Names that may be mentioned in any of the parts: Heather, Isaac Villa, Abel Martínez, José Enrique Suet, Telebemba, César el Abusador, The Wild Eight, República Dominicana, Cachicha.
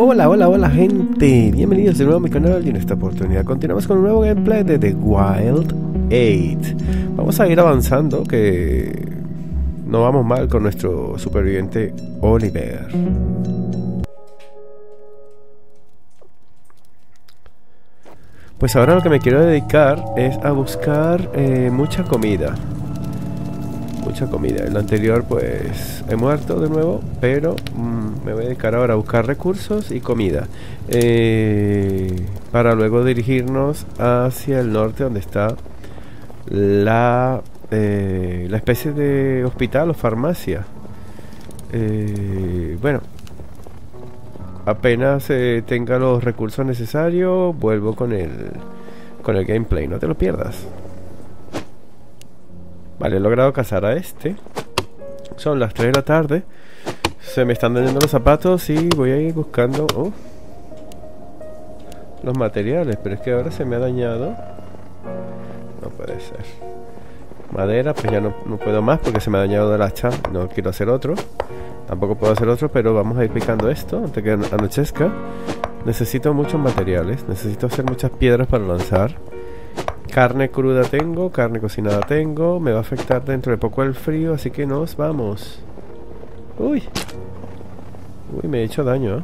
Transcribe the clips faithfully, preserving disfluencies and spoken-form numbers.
Hola, hola, hola gente, bienvenidos de nuevo a mi canal y en esta oportunidad continuamos con un nuevo gameplay de The Wild Eight. Vamos a ir avanzando, que no vamos mal con nuestro superviviente Oliver. Pues ahora lo que me quiero dedicar es a buscar eh, mucha comida. Mucha comida. En lo anterior pues he muerto de nuevo, pero mmm, me voy a dedicar ahora a buscar recursos y comida. Eh, para luego dirigirnos hacia el norte, donde está la, eh, la especie de hospital o farmacia. Eh, bueno, apenas eh, tenga los recursos necesarios, vuelvo con el, con el gameplay, no te lo pierdas. Vale, he logrado cazar a este. Son las tres de la tarde. Se me están dañando los zapatos y voy a ir buscando oh, los materiales, pero es que ahora se me ha dañado. No puede ser. Madera, pues ya no, no puedo más porque se me ha dañado el hacha. No quiero hacer otro. Tampoco puedo hacer otro, pero vamos a ir picando esto antes que anochezca. Necesito muchos materiales. Necesito hacer muchas piedras para lanzar. Carne cruda tengo, carne cocinada tengo. Me va a afectar dentro de poco el frío, así que nos vamos. Uy, uy, me he hecho daño, ¿eh?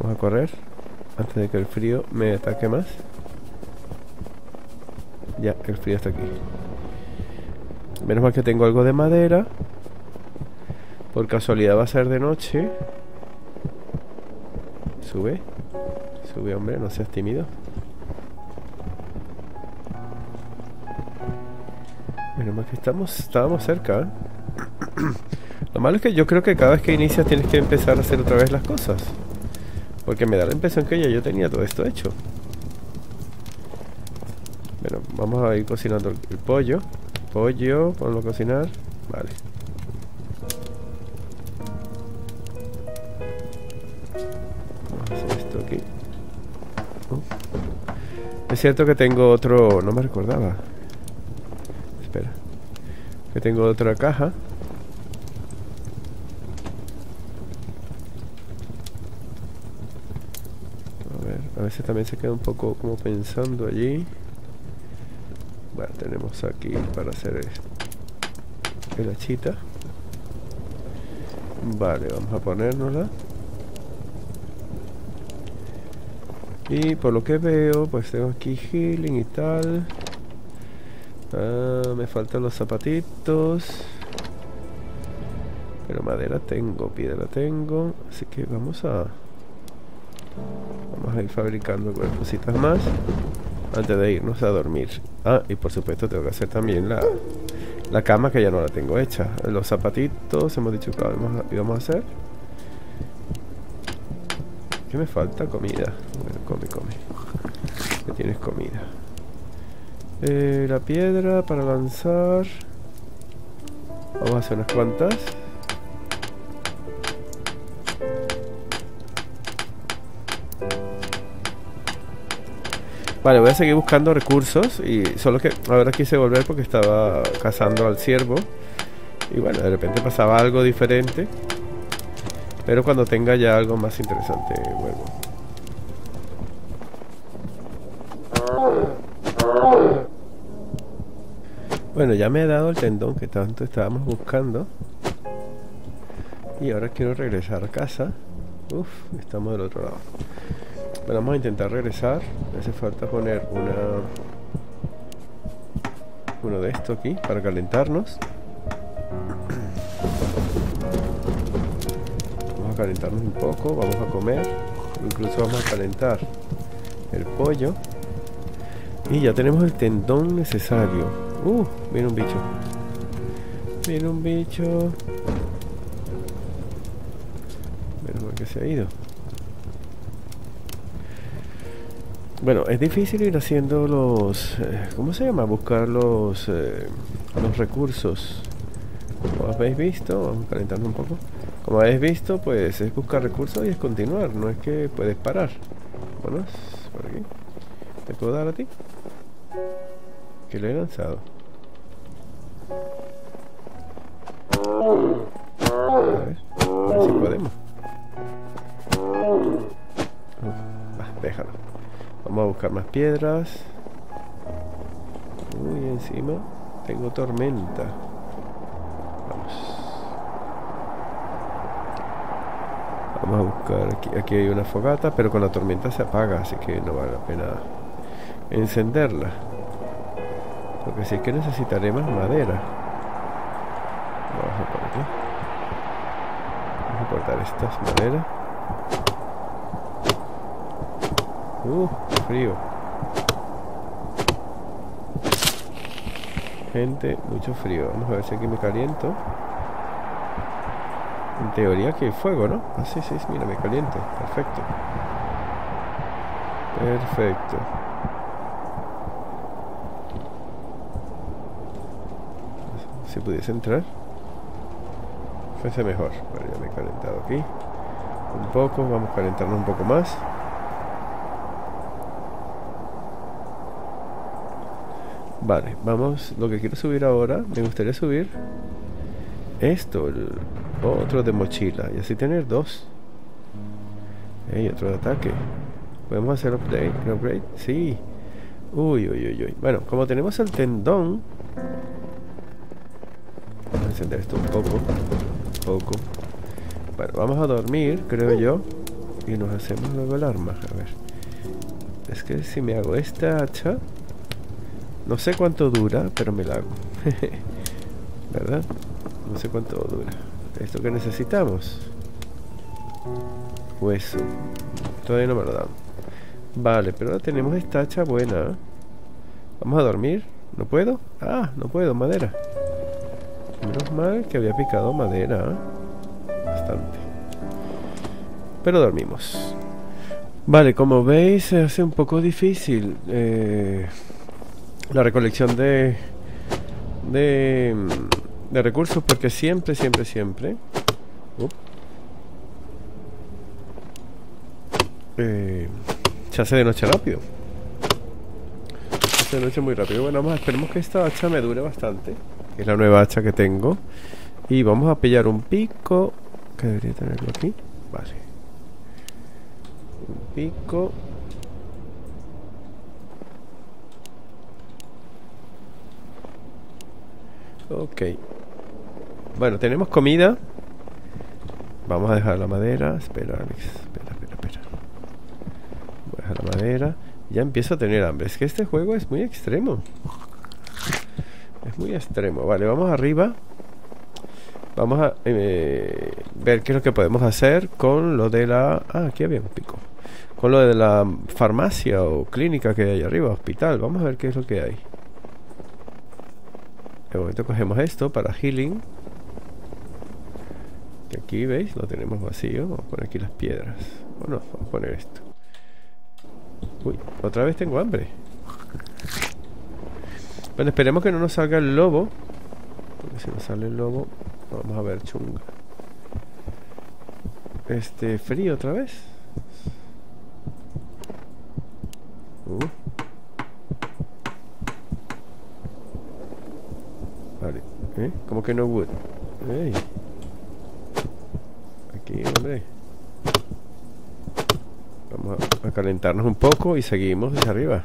Vamos a correr antes de que el frío me ataque más. Ya, el frío está aquí. Menos mal que tengo algo de madera. Por casualidad va a ser de noche. Sube, sube, hombre, no seas tímido. Menos mal que estamos, estábamos cerca, ¿eh? Lo malo es que yo creo que cada vez que inicias tienes que empezar a hacer otra vez las cosas, porque me da la impresión que ya yo tenía todo esto hecho. Bueno, vamos a ir cocinando el, el pollo. Pollo, ponlo a cocinar. Vale. Vamos a hacer esto aquí. uh. Es cierto que tengo otro... No me recordaba. Espera, que tengo otra caja. A ver, a veces también se queda un poco como pensando allí. Bueno, tenemos aquí para hacer el hachita. Vale, vamos a ponérnosla. Y por lo que veo, pues tengo aquí healing y tal. Ah, me faltan los zapatitos. Pero madera tengo, piedra tengo. Así que vamos a Vamos a ir fabricando cositas más antes de irnos a dormir. Ah, y por supuesto tengo que hacer también la, la cama, que ya no la tengo hecha. Los zapatitos, hemos dicho que vamos a, íbamos a hacer. ¿Qué me falta? Comida. Bueno, come, come. Ya tienes comida. Eh, la piedra para lanzar. Vamos a hacer unas cuantas. Vale, voy a seguir buscando recursos. Y solo que ahora quise volver porque estaba cazando al ciervo. Y bueno, de repente pasaba algo diferente. Pero cuando tenga ya algo más interesante, vuelvo. Bueno, ya me he dado el tendón que tanto estábamos buscando. Y ahora quiero regresar a casa. Uf, estamos del otro lado. Bueno, vamos a intentar regresar. Me hace falta poner una... uno de estos aquí para calentarnos. Vamos a calentarnos un poco, vamos a comer. Incluso vamos a calentar el pollo. Y ya tenemos el tendón necesario. Uh, viene un bicho. Viene un bicho. Menos mal que se ha ido. Bueno, es difícil ir haciendo los... Eh, ¿Cómo se llama? Buscar los, eh, los recursos. Como habéis visto, vamos a calentarnos un poco. Como habéis visto, pues es buscar recursos y es continuar. No es que puedes parar. Vámonos por aquí. ¿Te puedo dar a ti? Que le he lanzado. A ver, a ver si podemos. Vamos a buscar más piedras. Uy, encima tengo tormenta. Vamos. Vamos a buscar aquí, aquí hay una fogata, pero con la tormenta se apaga, así que no vale la pena encenderla. Lo que sí es que necesitaré más madera. Vamos a cortar. Vamos a cortar estas maderas. Uh, frío. Gente, mucho frío. Vamos a ver si aquí me caliento. En teoría que hay fuego, ¿no? Ah, sí, sí, mira, me caliento. Perfecto. Perfecto. Si pudiese entrar, fuese mejor. Bueno, ya me he calentado aquí un poco. Vamos a calentarnos un poco más. Vale, vamos. Lo que quiero subir ahora, me gustaría subir esto, el otro de mochila, y así tener dos. Hey, otro de ataque. ¿Podemos hacer upgrade? ¿Upgrade? Sí. Uy, uy, uy, uy. Bueno, como tenemos el tendón, vamos a encender esto un poco, un poco. Bueno, vamos a dormir, creo yo, y nos hacemos luego el arma. A ver, es que si me hago esta hacha, no sé cuánto dura, pero me la hago. ¿Verdad? No sé cuánto dura. ¿Esto que necesitamos? Hueso. Todavía no me lo dan. Vale, pero ahora tenemos esta hacha buena. Vamos a dormir. ¿No puedo? Ah, no puedo, madera. Menos mal que había picado madera. Bastante. Pero dormimos. Vale, como veis, se hace un poco difícil eh, la recolección de, de de recursos, porque siempre, siempre, siempre uh, eh, se hace de noche rápido. Se hace de noche muy rápido. Bueno, vamos, esperemos que esta hacha me dure bastante. Es la nueva hacha que tengo. Y vamos a pillar un pico, que debería tenerlo aquí. Vale. Un pico. Ok. Bueno, tenemos comida. Vamos a dejar la madera. Espera, Alex. Espera, espera, espera. Voy a dejar la madera. Ya empiezo a tener hambre. Es que este juego es muy extremo. Es muy extremo. Vale, vamos arriba. Vamos a eh, ver qué es lo que podemos hacer con lo de la... Ah, aquí había un pico. Con lo de la farmacia o clínica que hay arriba, hospital. Vamos a ver qué es lo que hay. De momento cogemos esto para healing. Que aquí, ¿veis? Lo tenemos vacío. Vamos a poner aquí las piedras. Bueno, vamos a poner esto. Uy, otra vez tengo hambre. Bueno, esperemos que no nos salga el lobo, porque si nos sale el lobo, vamos a ver chunga. Este, frío otra vez. uh. Vale, ¿eh? Como que no wood. Hey. Aquí, hombre. Vamos a, a calentarnos un poco y seguimos hacia arriba.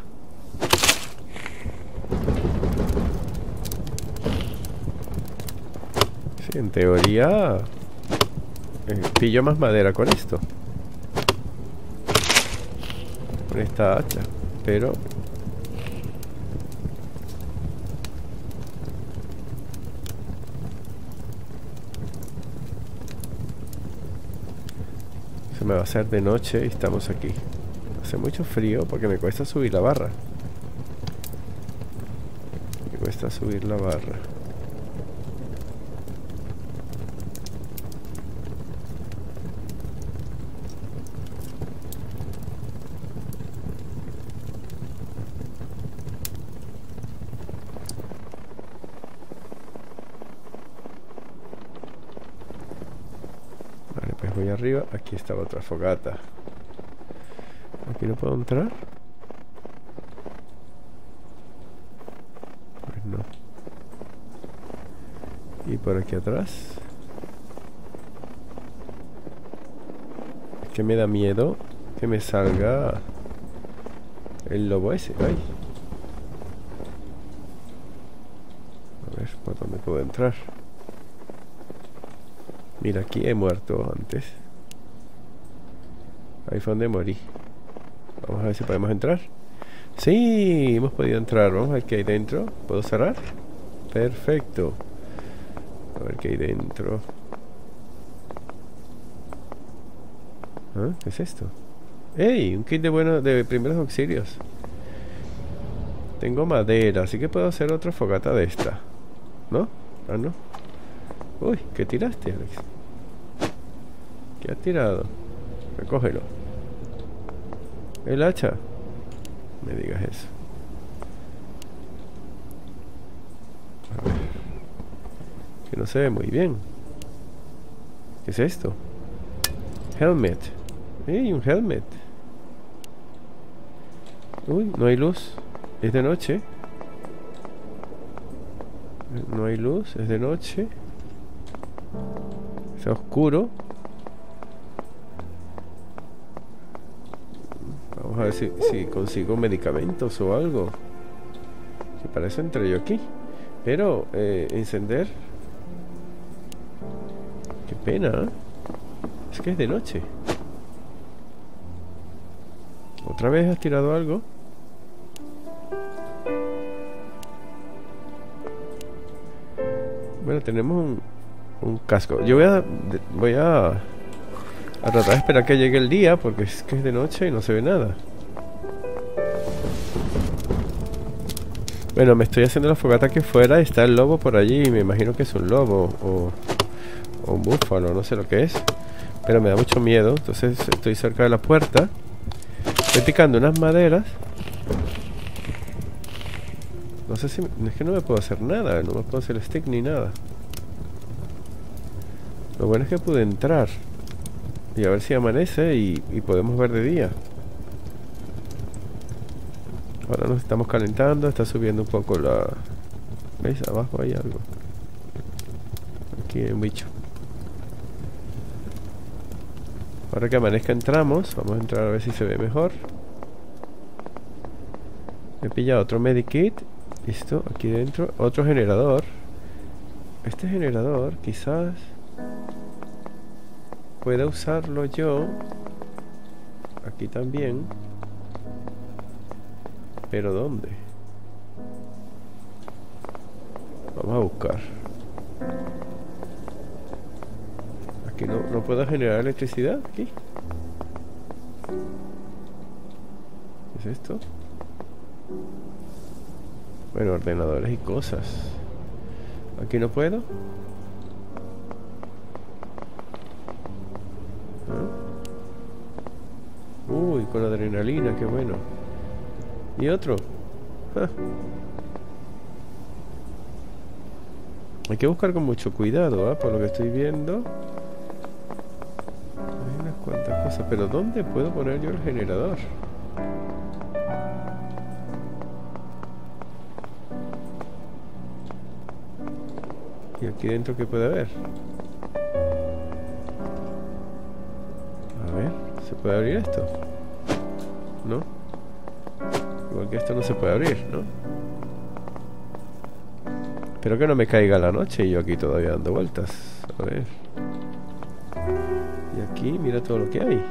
En teoría eh, pillo más madera con esto, con esta hacha, pero se me va a hacer de noche y estamos aquí. Hace mucho frío porque me cuesta subir la barra. Me cuesta subir la barra. Voy arriba, aquí estaba otra fogata. Aquí no puedo entrar. Pues no. Y por aquí atrás. Es que me da miedo que me salga El lobo ese, ay. A ver, ¿por dónde puedo entrar? Mira, aquí he muerto antes. Ahí fue donde morí. Vamos a ver si podemos entrar. Sí, hemos podido entrar. Vamos a ver qué hay dentro. ¿Puedo cerrar? Perfecto. A ver qué hay dentro. ¿Ah? ¿Qué es esto? ¡Ey! Un kit de, bueno, de primeros auxilios. Tengo madera, así que puedo hacer otra fogata de esta. ¿No? Ah, no. Uy, ¿qué tiraste, Alex? ¿Qué has tirado? Recógelo. El hacha. Me digas eso. A ver. Que no se ve muy bien. ¿Qué es esto? Helmet. ¡Ey, un helmet! Uy, no hay luz. Es de noche. No hay luz, es de noche. Está oscuro. Vamos a ver si, si consigo medicamentos o algo. Si para eso entré yo aquí. Pero, eh, encender. Qué pena, ¿eh? Es que es de noche. ¿Otra vez has tirado algo? Bueno, tenemos un, un casco. Yo voy a... Voy a, a tratar de esperar que llegue el día, porque es que es de noche y no se ve nada. Bueno, me estoy haciendo la fogata aquí fuera. Está el lobo por allí. Me imagino que es un lobo o, o un búfalo, no sé lo que es. Pero me da mucho miedo. Entonces estoy cerca de la puerta. Estoy picando unas maderas. No sé si... Me, es que no me puedo hacer nada. No me puedo hacer el stick ni nada. Lo bueno es que pude entrar. Y a ver si amanece y, y podemos ver de día. Ahora nos estamos calentando. Está subiendo un poco la... ¿Veis? Abajo hay algo. Aquí hay un bicho. Ahora que amanezca entramos. Vamos a entrar a ver si se ve mejor. He pillado otro medikit. Listo, aquí dentro. Otro generador. Este generador quizás pueda usarlo yo. Aquí también. Pero ¿dónde? Vamos a buscar. Aquí no, no puedo generar electricidad. Aquí. ¿Qué es esto? Bueno, ordenadores y cosas. Aquí no puedo. ¿Ah? Uy, con adrenalina, qué bueno. Y otro. ¿Ah? Hay que buscar con mucho cuidado, ¿eh? Por lo que estoy viendo. Hay unas cuantas cosas. Pero ¿dónde puedo poner yo el generador? ¿Y aquí dentro qué puede haber? A ver, ¿se puede abrir esto? ¿No? Igual que esto no se puede abrir, ¿no? Espero que no me caiga la noche y yo aquí todavía dando vueltas. A ver. Y aquí, mira todo lo que hay.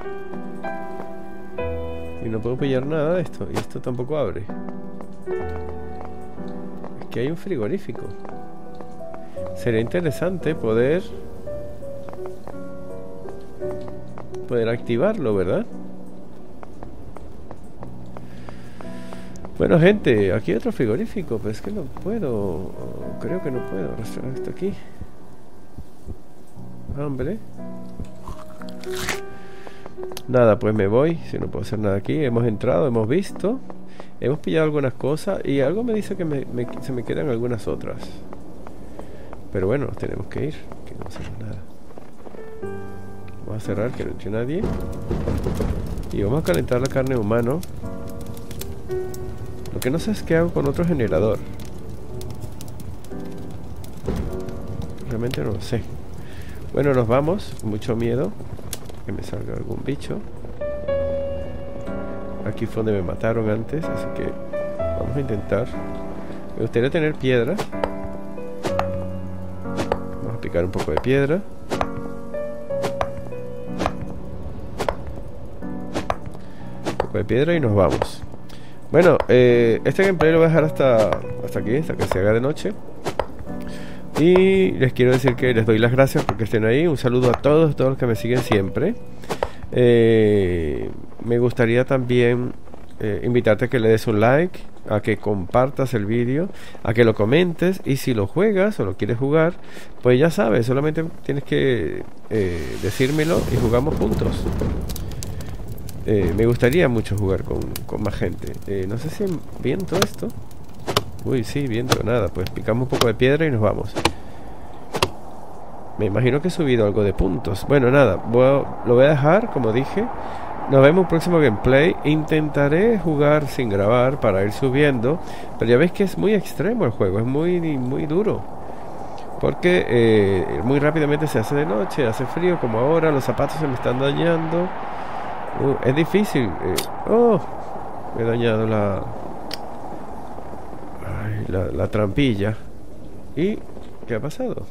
Y no puedo pillar nada de esto. Y esto tampoco abre. Es que hay un frigorífico. Sería interesante poder poder activarlo, ¿verdad? Bueno, gente, aquí hay otro frigorífico, pero es que no puedo, creo que no puedo arrastrar esto aquí. Hambre. Nada, pues me voy, si no puedo hacer nada aquí. Hemos entrado, hemos visto, hemos pillado algunas cosas y algo me dice que me, me, se me quedan algunas otras. Pero bueno, tenemos que ir, que no hacemos nada. Vamos a cerrar, que no entre nadie. Y vamos a calentar la carne humano. Lo que no sé es qué hago con otro generador. Realmente no lo sé. Bueno, nos vamos. Mucho miedo que me salga algún bicho. Aquí fue donde me mataron antes, así que vamos a intentar. Me gustaría tener piedra. Vamos a picar un poco de piedra. Un poco de piedra y nos vamos. Bueno, eh, este gameplay lo voy a dejar hasta, hasta aquí, hasta que se haga de noche. Y les quiero decir que les doy las gracias porque estén ahí. Un saludo a todos, todos los que me siguen siempre. Eh, me gustaría también eh, invitarte a que le des un like, a que compartas el vídeo, a que lo comentes, y si lo juegas o lo quieres jugar, pues ya sabes, solamente tienes que eh, decírmelo y jugamos juntos. Eh, me gustaría mucho jugar con, con más gente. Eh, no sé si viento esto. Uy, sí, viento, nada, pues picamos un poco de piedra y nos vamos. Me imagino que he subido algo de puntos. Bueno, nada, voy a, lo voy a dejar, como dije. Nos vemos en un próximo gameplay. Intentaré jugar sin grabar para ir subiendo, pero ya veis que es muy extremo el juego, es muy, muy duro. Porque eh, muy rápidamente se hace de noche, hace frío como ahora, los zapatos se me están dañando. Uh, es difícil. Eh, ¡Oh! Me he dañado la... Ay, la, la trampilla. ¿Y qué ha pasado?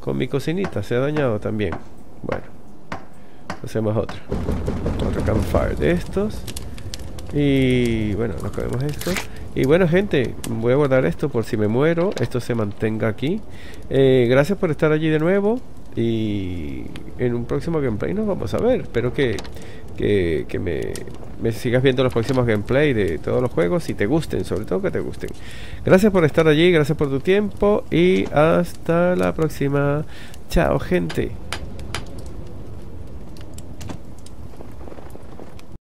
Con mi cocinita se ha dañado también. Bueno, hacemos otra. Otro campfire de estos. Y bueno, nos comemos esto. Y bueno, gente, voy a guardar esto por si me muero, esto se mantenga aquí. Eh, gracias por estar allí de nuevo. Y en un próximo gameplay nos vamos a ver. Espero que, que, que me, me sigas viendo los próximos gameplay de todos los juegos y te gusten, sobre todo que te gusten. Gracias por estar allí, gracias por tu tiempo y hasta la próxima. Chao, gente.